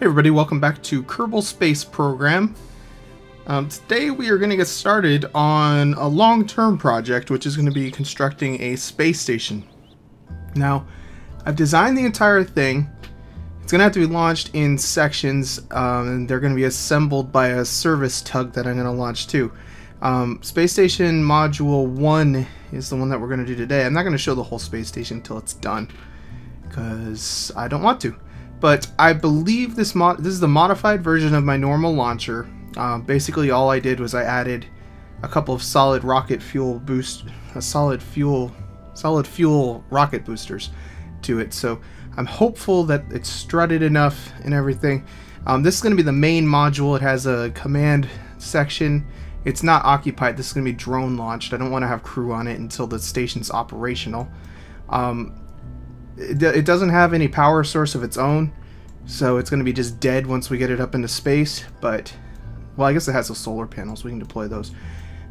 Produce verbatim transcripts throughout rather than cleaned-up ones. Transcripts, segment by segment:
Hey everybody, welcome back to Kerbal Space Program. Um, today we are going to get started on a long-term project, which is going to be constructing a space station. Now, I've designed the entire thing. It's going to have to be launched in sections, um, and they're going to be assembled by a service tug that I'm going to launch too. Um, space Station Module one is the one that we're going to do today. I'm not going to show the whole space station until it's done, because I don't want to. But I believe this mod this is the modified version of my normal launcher. Um, basically, all I did was I added a couple of solid rocket fuel boost, a solid fuel, solid fuel rocket boosters to it. So I'm hopeful that it's strutted enough and everything. Um, this is going to be the main module. It has a command section. It's not occupied. This is going to be drone launched. I don't want to have crew on it until the station's operational. Um, It doesn't have any power source of its own, so it's going to be just dead once we get it up into space. But, well, I guess it has those solar panels. We can deploy those.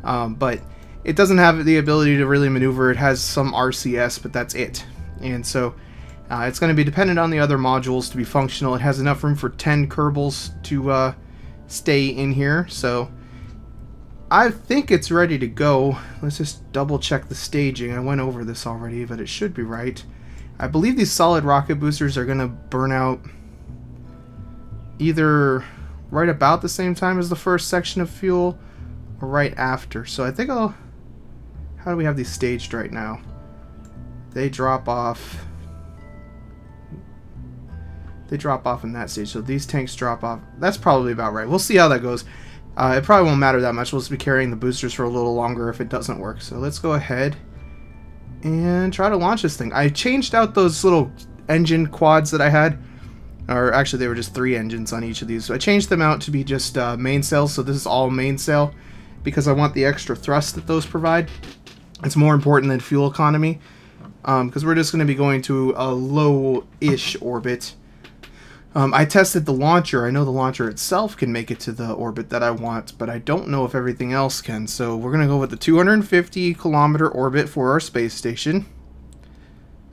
Um, but it doesn't have the ability to really maneuver. It has some R C S, but that's it. And so uh, it's going to be dependent on the other modules to be functional. It has enough room for ten Kerbals to uh, stay in here. So I think it's ready to go. Let's just double check the staging. I went over this already, but it should be right. I believe these solid rocket boosters are going to burn out either right about the same time as the first section of fuel or right after. So I think I'll... How do we have these staged right now? They drop off... They drop off in that stage. So these tanks drop off. That's probably about right. We'll see how that goes. Uh, it probably won't matter that much. We'll just be carrying the boosters for a little longer if it doesn't work. So let's go ahead and try to launch this thing. I changed out those little engine quads that I had, or actually they were just three engines on each of these. So I changed them out to be just uh, mainsail, so this is all mainsail, because I want the extra thrust that those provide. It's more important than fuel economy, because um, we're just going to be going to a low-ish orbit. Um, I tested the launcher. I know the launcher itself can make it to the orbit that I want, but I don't know if everything else can. So we're going to go with the two hundred fifty kilometer orbit for our space station.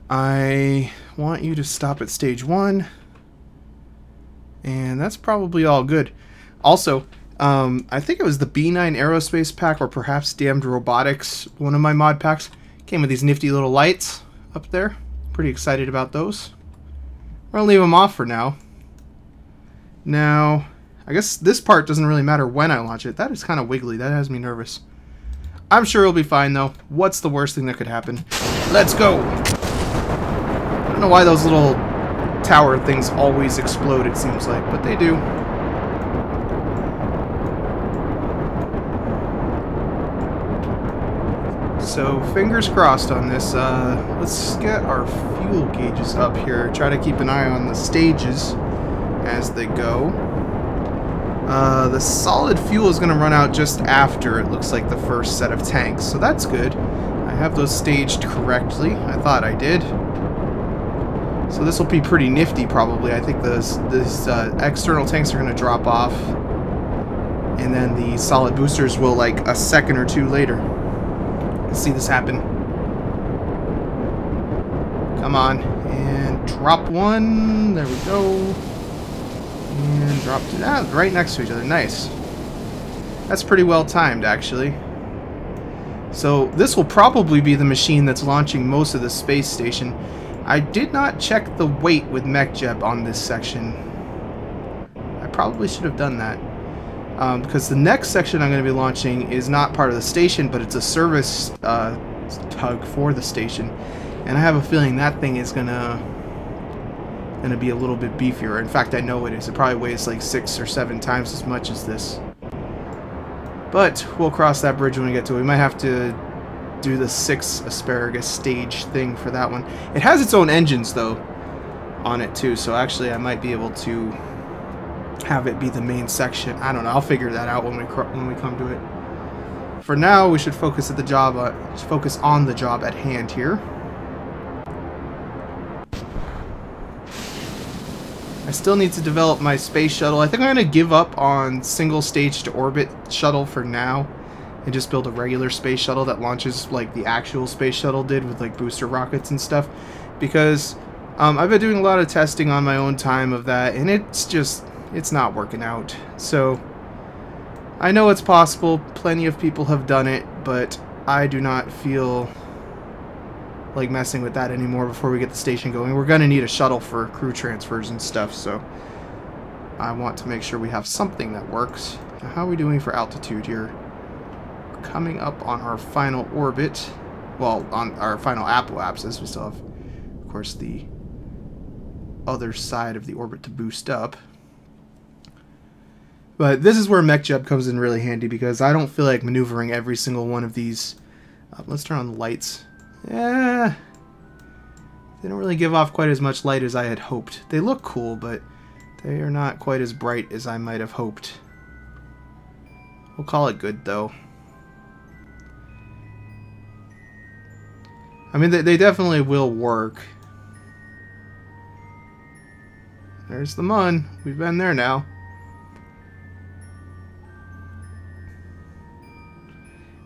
I want you to stop at stage one. And that's probably all good. Also, um, I think it was the B nine Aerospace Pack, or perhaps Damned Robotics, one of my mod packs. Came with these nifty little lights up there. Pretty excited about those. We're going to leave them off for now. Now, I guess this part doesn't really matter when I launch it. That is kind of wiggly. That has me nervous. I'm sure it'll be fine, though. What's the worst thing that could happen? Let's go! I don't know why those little tower things always explode, it seems like, but they do. So, fingers crossed on this. Uh, let's get our fuel gauges up here. Try to keep an eye on the stages as they go. Uh, the solid fuel is going to run out just after, it looks like, the first set of tanks. So that's good. I have those staged correctly. I thought I did. So this will be pretty nifty, probably. I think those, these uh, external tanks are going to drop off. And then the solid boosters will, like, a second or two later. Let's see this happen. Come on. And drop one. There we go. And drop two. Ah, right next to each other. Nice. That's pretty well timed, actually. So this will probably be the machine that's launching most of the space station. I did not check the weight with MechJeb on this section. I probably should have done that. Um, because the next section I'm going to be launching is not part of the station, but it's a service uh, tug for the station, and I have a feeling that thing is gonna gonna be a little bit beefier. In fact, I know it is. It probably weighs like six or seven times as much as this. But we'll cross that bridge when we get to it. We might have to do the six asparagus stage thing for that one. It has its own engines though on it too, so actually I might be able to have it be the main section. I don't know. I'll figure that out when we when we come to it. For now, we should focus at the job. Uh, focus on the job at hand here. I still need to develop my space shuttle. I think I'm going to give up on single stage to orbit shuttle for now, and just build a regular space shuttle that launches like the actual space shuttle did, with like booster rockets and stuff, because Um, I've been doing a lot of testing on my own time of that, and it's just, it's not working out. So, I know it's possible, plenty of people have done it, but I do not feel like messing with that anymore before we get the station going. We're going to need a shuttle for crew transfers and stuff, so I want to make sure we have something that works. Now, how are we doing for altitude here? We're coming up on our final orbit, well, on our final apoapsis. We still have, of course, the other side of the orbit to boost up. But this is where MechJeb comes in really handy, because I don't feel like maneuvering every single one of these. Uh, let's turn on the lights. Yeah, they don't really give off quite as much light as I had hoped. They look cool, but they are not quite as bright as I might have hoped. We'll call it good, though. I mean, they, they definitely will work. There's the Mun. We've been there now.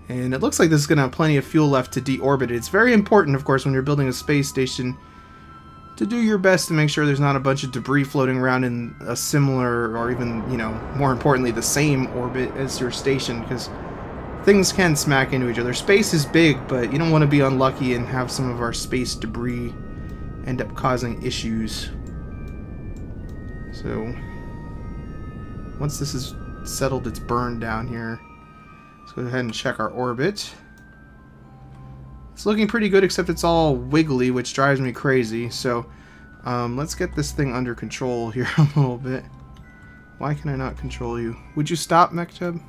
And it looks like this is going to have plenty of fuel left to deorbit it. It's very important, of course, when you're building a space station to do your best to make sure there's not a bunch of debris floating around in a similar, or even, you know, more importantly, the same orbit as your station, because things can smack into each other. Space is big, but you don't want to be unlucky and have some of our space debris end up causing issues. So, once this is settled, it's burned down here. Let's go ahead and check our orbit. It's looking pretty good, except it's all wiggly, which drives me crazy. So um, let's get this thing under control here a little bit. Why can I not control you? Would you stop, MechJeb?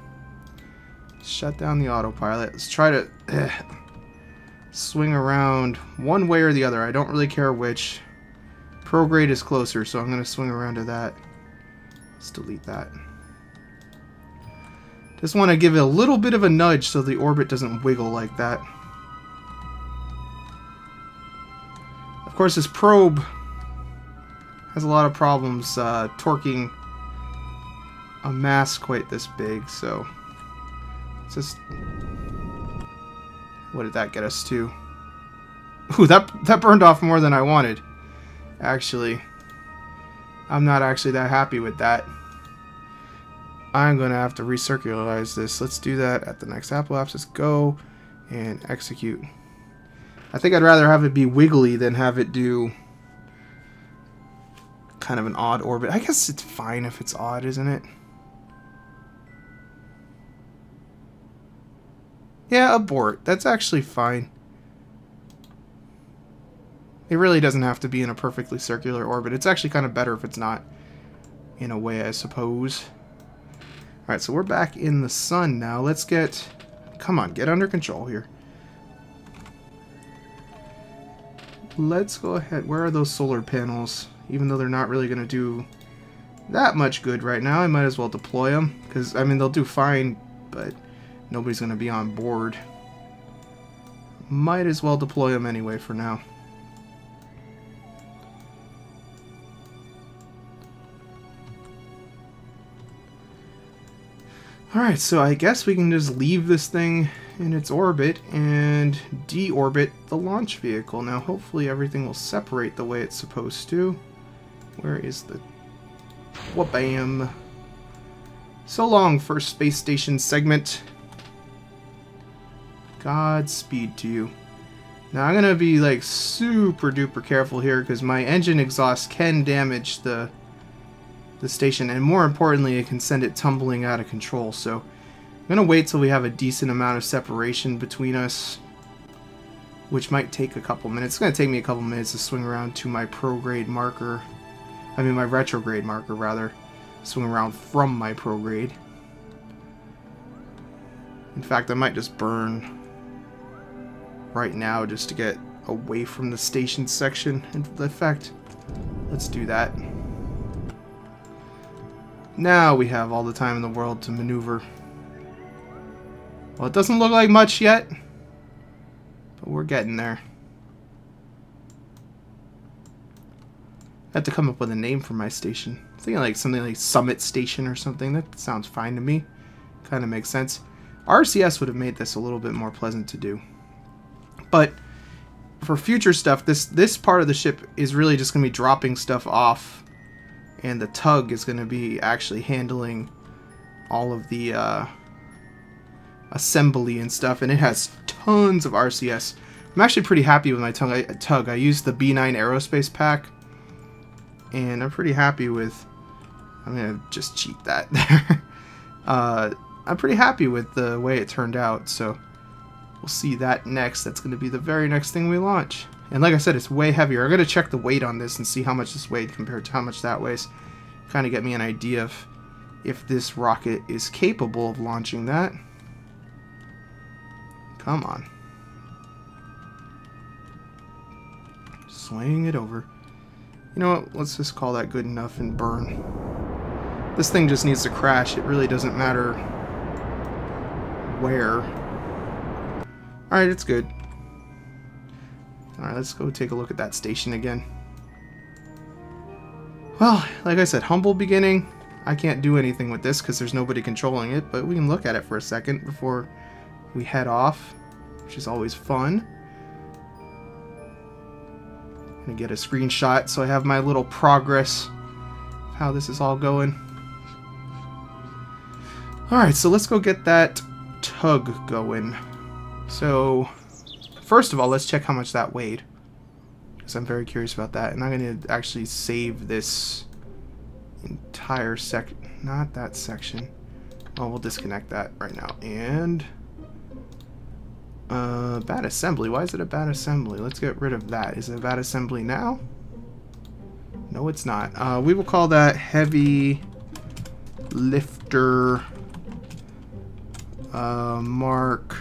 Shut down the autopilot. Let's try to ugh, swing around one way or the other. I don't really care which. Prograde is closer, so I'm going to swing around to that. Let's delete that. Just want to give it a little bit of a nudge so the orbit doesn't wiggle like that. Of course, this probe has a lot of problems uh, torquing a mass quite this big, so it's just... What did that get us to? Ooh, that, that burned off more than I wanted. Actually, I'm not actually that happy with that. I'm going to have to recircularize this. Let's do that at the next apoapsis. Go and execute. I think I'd rather have it be wiggly than have it do kind of an odd orbit. I guess it's fine if it's odd, isn't it? Yeah, abort. That's actually fine. It really doesn't have to be in a perfectly circular orbit. It's actually kind of better if it's not, in a way, I suppose. Alright, so we're back in the sun now. Let's get... Come on, get under control here. Let's go ahead. Where are those solar panels? Even though they're not really going to do that much good right now, I might as well deploy them. Because, I mean, they'll do fine, but nobody's going to be on board. Might as well deploy them anyway for now. Alright, so I guess we can just leave this thing in its orbit and deorbit the launch vehicle. Now, hopefully everything will separate the way it's supposed to. Where is the... Wha-bam! So long, first space station segment. Godspeed to you. Now, I'm gonna be, like, super-duper careful here, because my engine exhaust can damage the... the station, and more importantly, it can send it tumbling out of control. So I'm gonna wait till we have a decent amount of separation between us, which might take a couple minutes. It's gonna take me a couple minutes to swing around to my prograde marker, I mean my retrograde marker rather, swing around from my prograde. In fact, I might just burn right now just to get away from the station section. In fact, let's do that. Now we have all the time in the world to maneuver. Well, it doesn't look like much yet, but we're getting there. I have to come up with a name for my station. I'm thinking like something like Summit Station or something. That sounds fine to me. Kind of makes sense. R C S would have made this a little bit more pleasant to do. But for future stuff, this this part of the ship is really just going to be dropping stuff off, and the tug is going to be actually handling all of the uh, assembly and stuff, and it has tons of R C S. I'm actually pretty happy with my tug. I, tug. I used the B nine Aerospace Pack, and I'm pretty happy with... I'm going to just cheat that there. uh, I'm pretty happy with the way it turned out, so... We'll see that next. That's going to be the very next thing we launch. And like I said, it's way heavier. I'm going to check the weight on this and see how much this weighs compared to how much that weighs. Kind of get me an idea of if this rocket is capable of launching that. Come on. Swing it over. You know what? Let's just call that good enough and burn. This thing just needs to crash. It really doesn't matter where. Alright, it's good. Alright, let's go take a look at that station again. Well, like I said, humble beginning. I can't do anything with this because there's nobody controlling it, but we can look at it for a second before we head off, which is always fun. I'm gonna get a screenshot so I have my little progress of how this is all going. Alright, so let's go get that tug going. So, first of all, let's check how much that weighed, because I'm very curious about that. And I'm going to actually save this entire sec... Not that section. Oh, we'll disconnect that right now. And... Uh, bad assembly. Why is it a bad assembly? Let's get rid of that. Is it a bad assembly now? No, it's not. Uh, we will call that heavy lifter uh, mark...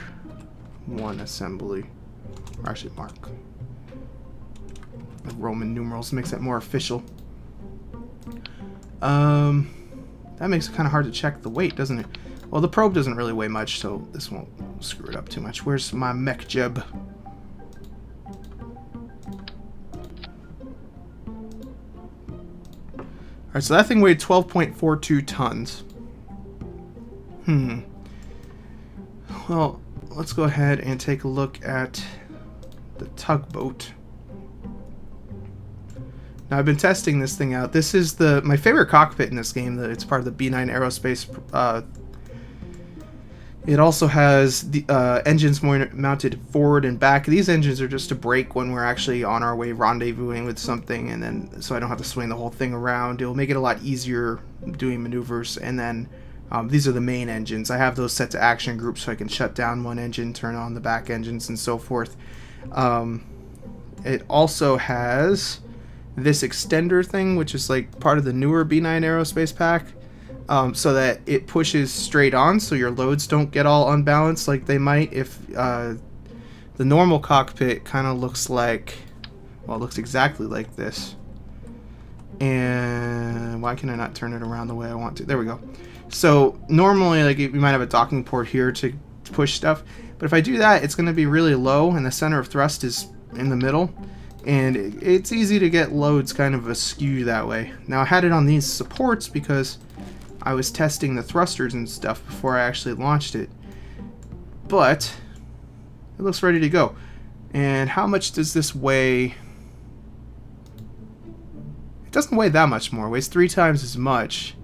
one assembly, or actually mark. The Roman numerals makes that more official. Um, that makes it kind of hard to check the weight, doesn't it? Well, the probe doesn't really weigh much, so this won't screw it up too much. Where's my MechJeb? Alright, so that thing weighed twelve point four two tons. Hmm. Well, let's go ahead and take a look at the tugboat. Now, I've been testing this thing out. This is the my favorite cockpit in this game. That it's part of the B nine Aerospace. Uh, it also has the uh, engines mounted forward and back. These engines are just to brake when we're actually on our way rendezvousing with something, and then so I don't have to swing the whole thing around. It'll make it a lot easier doing maneuvers, and then. Um, these are the main engines. I have those set to action groups so I can shut down one engine, turn on the back engines, and so forth. Um, it also has this extender thing, which is like part of the newer B nine Aerospace Pack, um, so that it pushes straight on so your loads don't get all unbalanced like they might if uh, the normal cockpit kind of looks like, well, it looks exactly like this. And why can I not turn it around the way I want to? There we go. So normally, like, we might have a docking port here to push stuff, but if I do that, it's going to be really low, and the center of thrust is in the middle, and it's easy to get loads kind of askew that way. Now, I had it on these supports because I was testing the thrusters and stuff before I actually launched it, but it looks ready to go. And how much does this weigh? It doesn't weigh that much more. It weighs three times as much.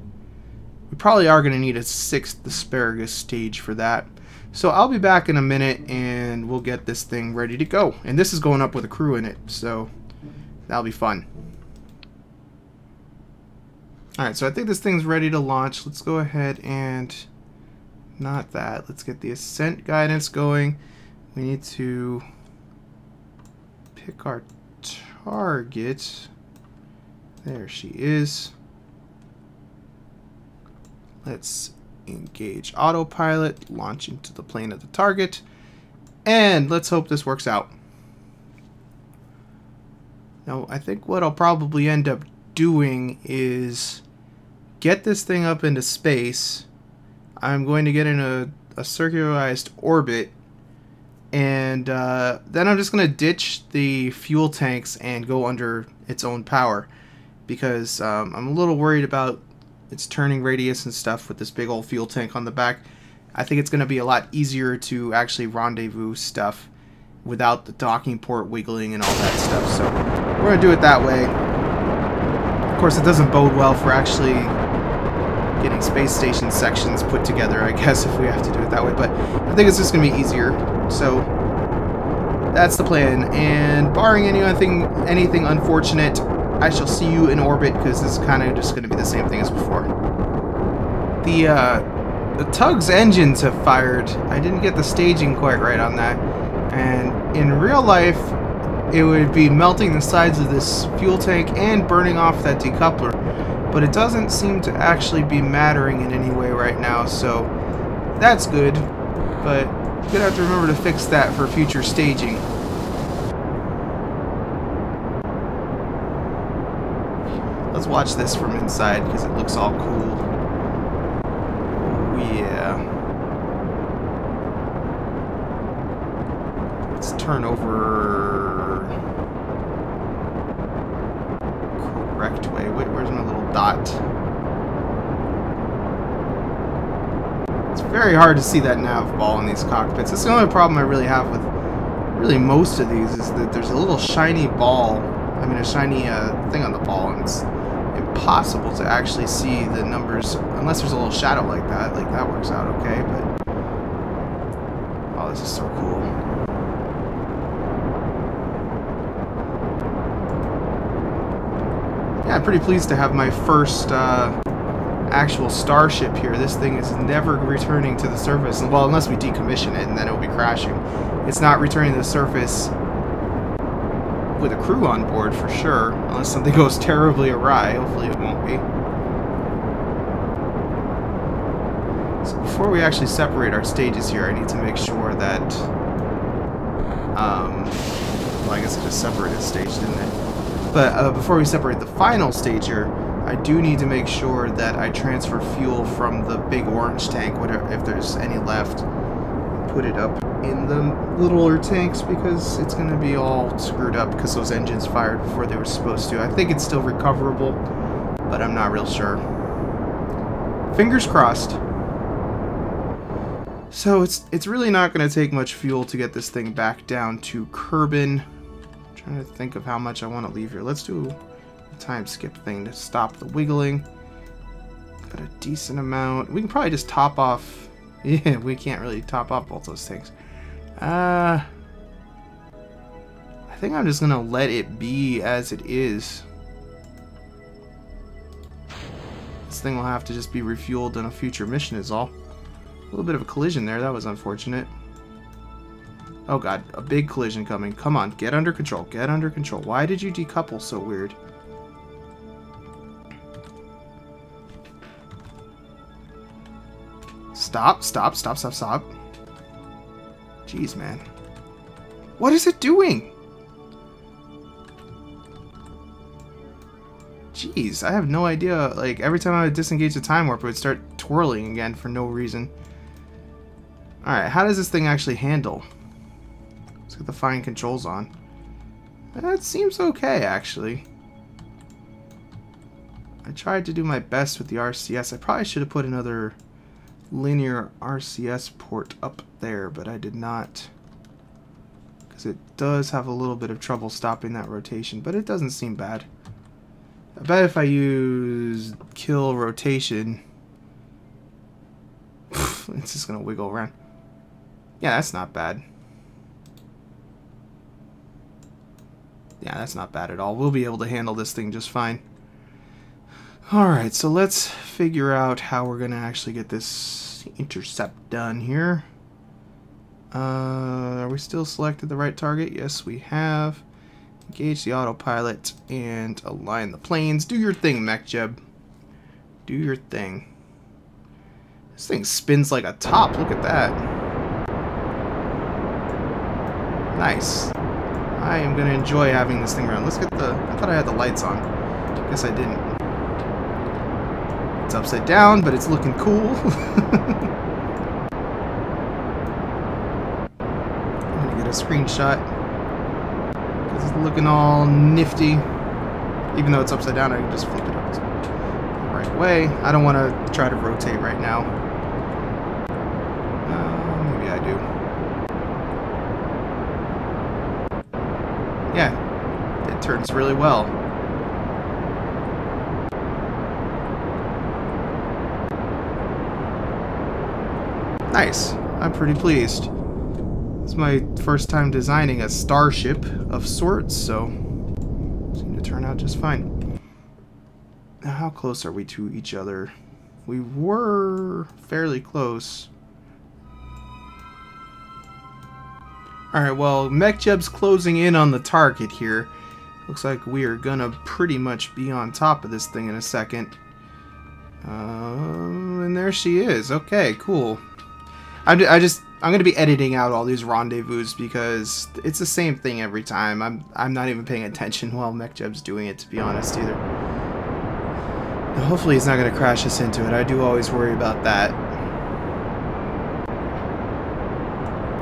We probably are going to need a sixth asparagus stage for that. So I'll be back in a minute and we'll get this thing ready to go. And this is going up with a crew in it, so that'll be fun. Alright, so I think this thing's ready to launch. Let's go ahead and... Not that. Let's get the ascent guidance going. We need to pick our target. There she is. Let's engage autopilot, launch into the plane of the target, and let's hope this works out. Now, I think what I'll probably end up doing is get this thing up into space. I'm going to get in a, a circularized orbit, and uh, then I'm just going to ditch the fuel tanks and go under its own power, because um, I'm a little worried about its turning radius and stuff with this big old fuel tank on the back. I think it's going to be a lot easier to actually rendezvous stuff without the docking port wiggling and all that stuff. So we're going to do it that way. Of course, it doesn't bode well for actually getting space station sections put together, I guess, if we have to do it that way. But I think it's just going to be easier. So that's the plan. And barring anything, anything unfortunate, I shall see you in orbit, because this is kind of just going to be the same thing as before. The, uh, the tug's engines have fired. I didn't get the staging quite right on that. And in real life, it would be melting the sides of this fuel tank and burning off that decoupler. But it doesn't seem to actually be mattering in any way right now, so that's good. But you're gonna have to remember to fix that for future staging. Let's watch this from inside, because it looks all cool. Yeah. Let's turn over... correct way. Wait, where's my little dot? It's very hard to see that nav ball in these cockpits. That's the only problem I really have with really most of these, is that there's a little shiny ball, I mean a shiny uh, thing on the ball, and it's impossible to actually see the numbers unless there's a little shadow like that. Like, that works out okay, but... oh, this is so cool. Yeah, I'm pretty pleased to have my first uh, actual starship here. This thing is never returning to the surface. Well, unless we decommission it, and then it'll be crashing. It's not returning to the surface with a crew on board, for sure, unless something goes terribly awry. Hopefully it won't be. So before we actually separate our stages here, I need to make sure that, um, well, I guess I just separated stage, didn't it? But uh, before we separate the final stage here, I do need to make sure that I transfer fuel from the big orange tank, whatever, if there's any left, put it up in the littler tanks, because it's going to be all screwed up because those engines fired before they were supposed to. I think it's still recoverable, but I'm not real sure. Fingers crossed. So it's it's really not going to take much fuel to get this thing back down to Kerbin. I'm trying to think of how much I want to leave here. Let's do a time skip thing to stop the wiggling. Got a decent amount. We can probably just top off. Yeah, we can't really top off both those things. Uh, I think I'm just gonna let it be as it is. This thing will have to just be refueled in a future mission is all. A little bit of a collision there, that was unfortunate. Oh god, a big collision coming. Come on, get under control, get under control. Why did you decouple so weird? Stop, stop, stop, stop, stop. Jeez, man. What is it doing? Jeez, I have no idea. Like, every time I would disengage the time warp, it would start twirling again for no reason. Alright, how does this thing actually handle? Let's get the fine controls on. That seems okay, actually. I tried to do my best with the R C S. I probably should have put another linear R C S port up there, but I did not, because it does have a little bit of trouble stopping that rotation, but it doesn't seem bad. I bet if I use kill rotation, it's just gonna wiggle around. Yeah, that's not bad. Yeah, that's not bad at all. We'll be able to handle this thing just fine. Alright, so let's figure out how we're going to actually get this intercept done here. Uh, are we still selected the right target? Yes, we have. Engage the autopilot and align the planes. Do your thing, MechJeb. Do your thing. This thing spins like a top. Look at that. Nice. I am going to enjoy having this thing around. Let's get the... I thought I had the lights on. Guess I didn't. It's upside down, but it's looking cool. I'm gonna get a screenshot because it's looking all nifty. Even though it's upside down, I can just flip it up the right way. I don't want to try to rotate right now. Uh, maybe I do. Yeah, it turns really well. Nice. I'm pretty pleased. It's my first time designing a starship of sorts, so it seemed to turn out just fine. Now, how close are we to each other? We were fairly close. Alright, well, MechJeb's closing in on the target here. Looks like we are gonna pretty much be on top of this thing in a second. Um, and there she is. Okay, cool. I'm, I just... I'm gonna be editing out all these rendezvous because it's the same thing every time. I'm I'm not even paying attention while MechJeb's doing it, to be honest, either. Now, hopefully he's not gonna crash us into it. I do always worry about that.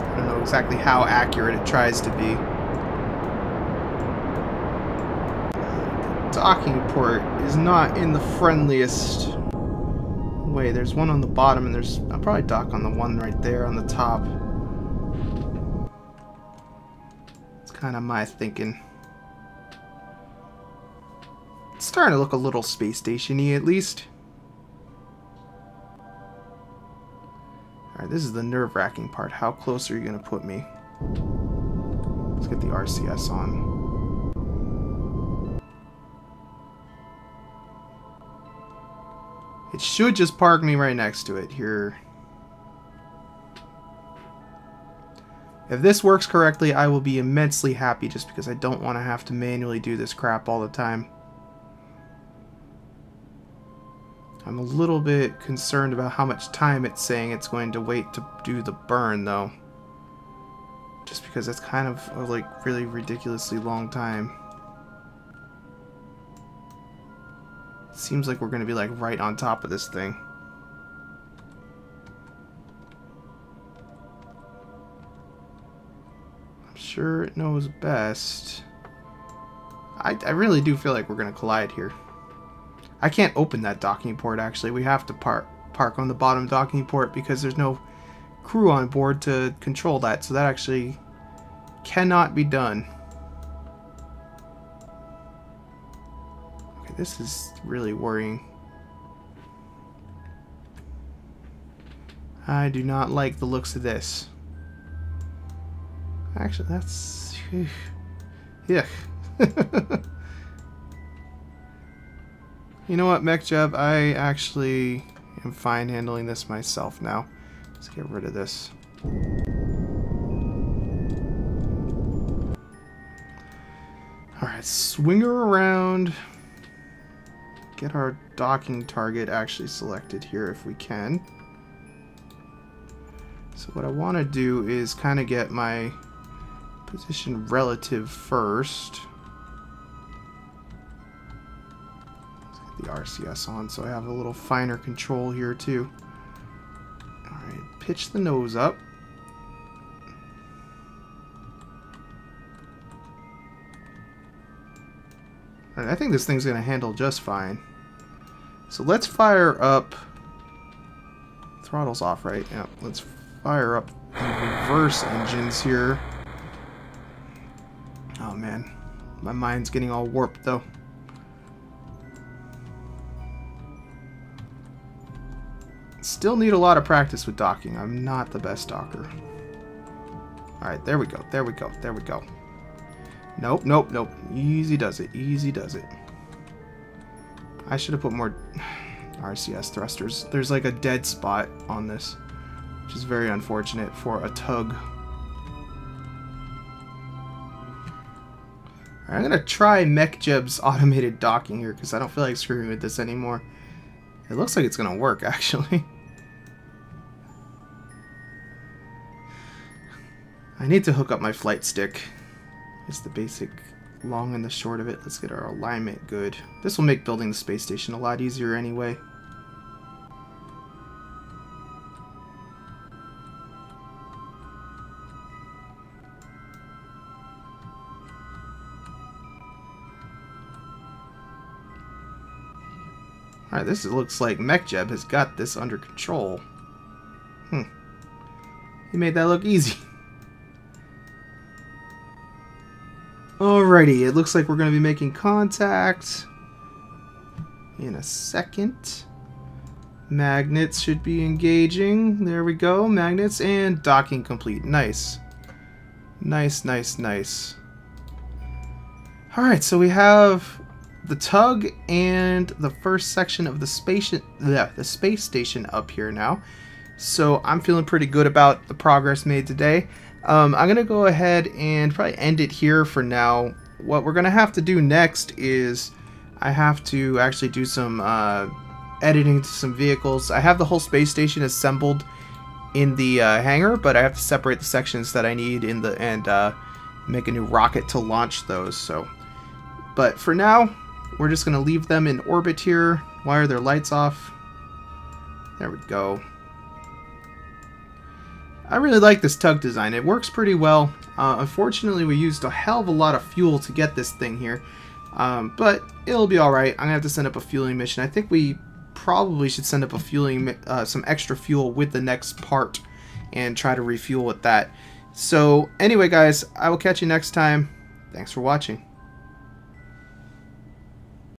I don't know exactly how accurate it tries to be. The docking port is not in the friendliest way. There's one on the bottom, and there's... I'll probably dock on the one right there on the top. It's kind of my thinking. It's starting to look a little space station-y, at least. Alright, this is the nerve-wracking part. How close are you going to put me? Let's get the R C S on. It should just park me right next to it here. If this works correctly, I will be immensely happy just because I don't want to have to manually do this crap all the time. I'm a little bit concerned about how much time it's saying it's going to wait to do the burn, though. Just because that's kind of a, like, really ridiculously long time. Seems like we're gonna be like right on top of this thing. I'm sure it knows best. I, I really do feel like we're gonna collide here. I can't open that docking port actually. We have to park park on the bottom docking port because there's no crew on board to control that, so that actually cannot be done. This is really worrying. I do not like the looks of this. Actually, that's... yeah. You know what, MechJeb? I actually am fine handling this myself now. Let's get rid of this. Alright, swing her around. Get our docking target actually selected here if we can. So what I want to do is kind of get my position relative first. Let's get the R C S on so I have a little finer control here too. Alright, pitch the nose up. Alright, I think this thing's going to handle just fine. So let's fire up... Throttle's off, right? Yeah, let's fire up the reverse engines here. Oh, man. My mind's getting all warped, though. Still need a lot of practice with docking. I'm not the best docker. Alright, there we go, there we go, there we go. Nope, nope, nope. Easy does it, easy does it. I should have put more R C S thrusters. There's like a dead spot on this, which is very unfortunate for a tug. Right, I'm going to try MechJeb's automated docking here because I don't feel like screwing with this anymore. It looks like it's going to work, actually. I need to hook up my flight stick. It's the basic long and the short of it. Let's get our alignment good. This will make building the space station a lot easier anyway. Alright, this looks like MechJeb has got this under control. Hmm. He made that look easy. Alrighty, it looks like we're going to be making contact in a second. Magnets should be engaging. There we go. Magnets and docking complete. Nice. Nice, nice, nice. Alright, so we have the tug and the first section of the space, bleh, the space station up here now. So I'm feeling pretty good about the progress made today. Um, I'm going to go ahead and probably end it here for now. What we're going to have to do next is I have to actually do some uh, editing to some vehicles. I have the whole space station assembled in the uh, hangar, but I have to separate the sections that I need in the and uh, make a new rocket to launch those. So, but for now, we're just going to leave them in orbit here. Why are their lights off? There we go. I really like this tug design. It works pretty well. Uh, unfortunately, we used a hell of a lot of fuel to get this thing here, um, but it'll be all right. I'm gonna have to send up a fueling mission. I think we probably should send up a fueling, uh, some extra fuel with the next part, and try to refuel with that. So anyway, guys, I will catch you next time. Thanks for watching.